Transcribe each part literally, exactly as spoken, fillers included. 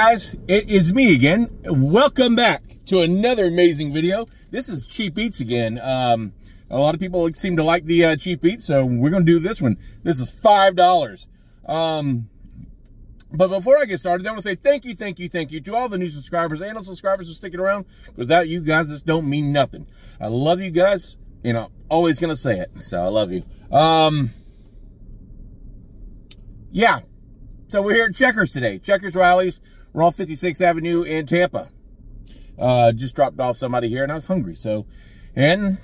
Guys, it is me again. Welcome back to another amazing video. This is Cheap Eats again. Um, a lot of people seem to like the uh, Cheap Eats, so we're going to do this one. This is five dollars. Um, but before I get started, I want to say thank you, thank you, thank you to all the new subscribers and the subscribers who are sticking around. Without you guys, this don't mean nothing. I love you guys, and I'm always going to say it, so I love you. Um, yeah, so we're here at Checkers today. Checkers, Rally's. We're on fifty-sixth Avenue in Tampa. Uh, just dropped off somebody here and I was hungry. So, and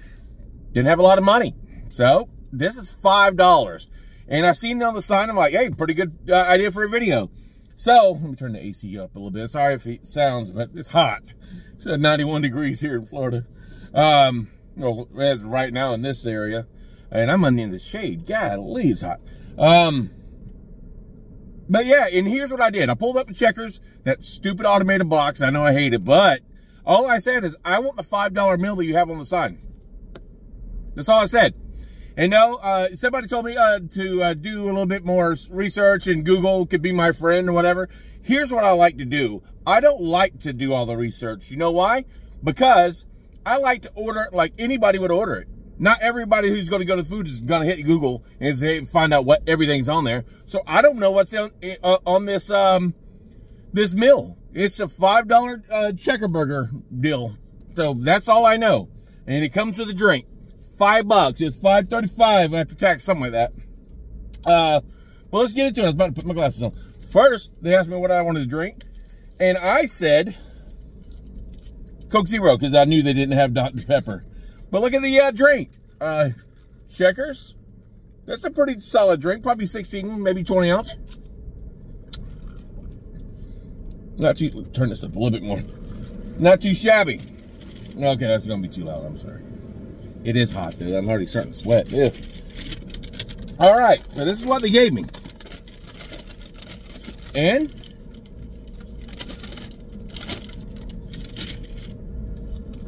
didn't have a lot of money. So this is five dollars. And I seen it on the sign. I'm like, hey, pretty good uh, idea for a video. So let me turn the A C up a little bit. Sorry if it sounds, but it's hot. It's ninety-one degrees here in Florida. Um, well, as right now in this area. And I'm under the shade. Golly, it's hot. Um... But yeah, and here's what I did. I pulled up the Checkers, that stupid automated box. I know I hate it, but all I said is, I want the five dollar meal that you have on the sign. That's all I said. And no, uh, somebody told me uh, to uh, do a little bit more research and Google could be my friend or whatever. Here's what I like to do. I don't like to do all the research. You know why? Because I like to order it like anybody would order it. Not everybody who's going to go to food is going to hit Google and say, find out what everything's on there. So I don't know what's on, uh, on this um, this meal. It's a five dollar uh, checker burger deal. So that's all I know. And it comes with a drink. Five bucks. It's five thirty-five after tax, something like that. Uh, but let's get into it. I was about to put my glasses on. First, they asked me what I wanted to drink. And I said Coke Zero because I knew they didn't have Doctor Pepper. But look at the uh, drink. Uh, Checkers. That's a pretty solid drink. Probably sixteen, maybe twenty ounce. Not too, turn this up a little bit more. Not too shabby. Okay, that's going to be too loud. I'm sorry. It is hot, dude. I'm already starting to sweat. Ew. All right. So this is what they gave me. And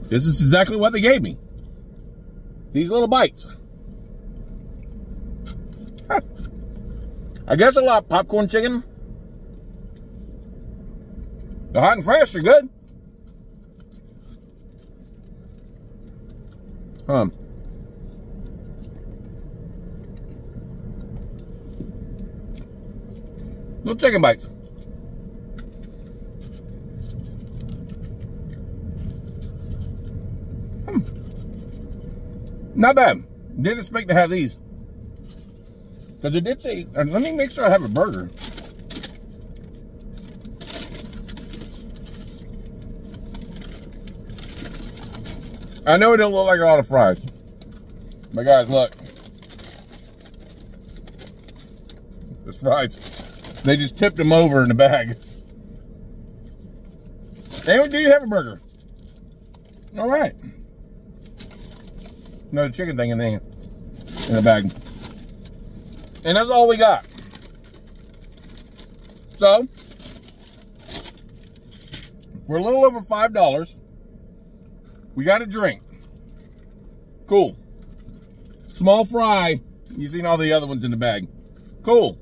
this is exactly what they gave me. These little bites. Huh. I guess a lot of popcorn chicken. The hot and fresh are good. Um. Little chicken bites. Not bad. Didn't expect to have these. Because it did say, let me make sure I have a burger. I know it don't look like a lot of fries. But guys, look. There's fries. They just tipped them over in the bag. Hey, do you have a burger? All right. No, the chicken thing in the, in the bag. And that's all we got. So, we're a little over five dollars. We got a drink. Cool. Small fry. You've seen all the other ones in the bag. Cool.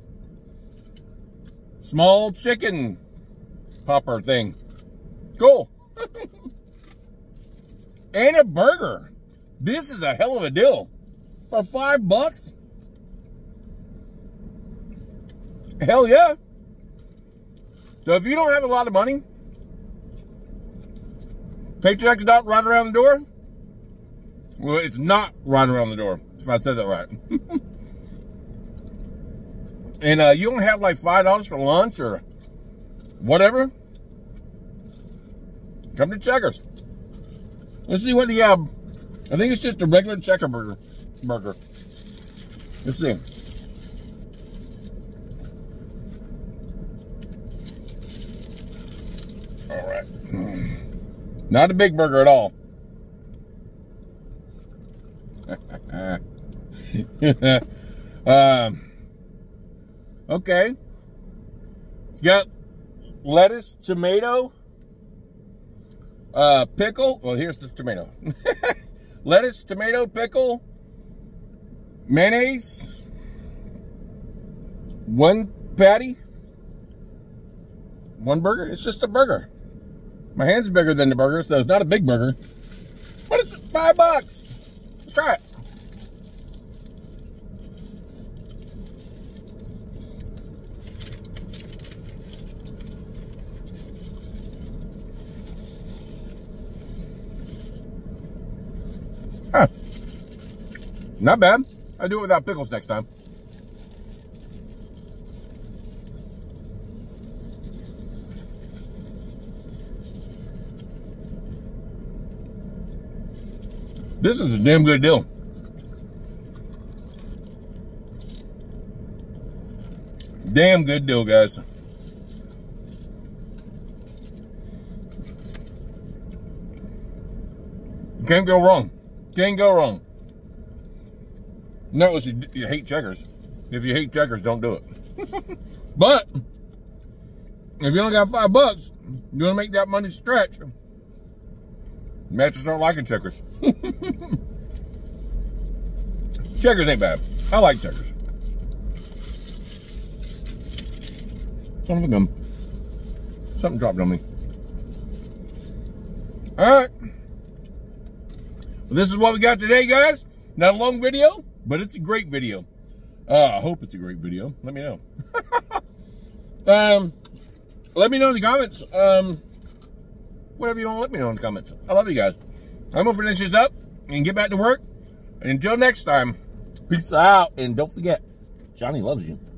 Small chicken popper thing. Cool. And a burger. This is a hell of a deal. For five bucks? Hell yeah. So if you don't have a lot of money, paycheck's not right around the door. Well, it's not right around the door, if I said that right. And uh, you don't have like five dollars for lunch or whatever, come to Checkers. Let's see what the... Uh, I think it's just a regular checker burger. burger. Let's see. All right. Not a big burger at all. um, okay. It's got lettuce, tomato, uh, pickle. Well, here's the tomato. Lettuce, tomato, pickle, mayonnaise, one patty, one burger? It's just a burger. My hand's bigger than the burger, so it's not a big burger. But it's five bucks. Let's try it. Huh. Not bad. I'll do it without pickles next time. This is a damn good deal. Damn good deal, guys. Can't go wrong. Can't go wrong. Not unless you, you hate Checkers. If you hate Checkers, don't do it. But if you only got five bucks, you want to make that money stretch. Matches don't liking Checkers. Checkers ain't bad. I like Checkers. Son of a gun. Something dropped on me. Alright. Well, this is what we got today, guys. Not a long video, but it's a great video. Uh, I hope it's a great video. Let me know. um, let me know in the comments. Um... Whatever you want to let me know in the comments. I love you guys. I'm going to finish this up and get back to work. And until next time, peace out. And don't forget, Johnny loves you.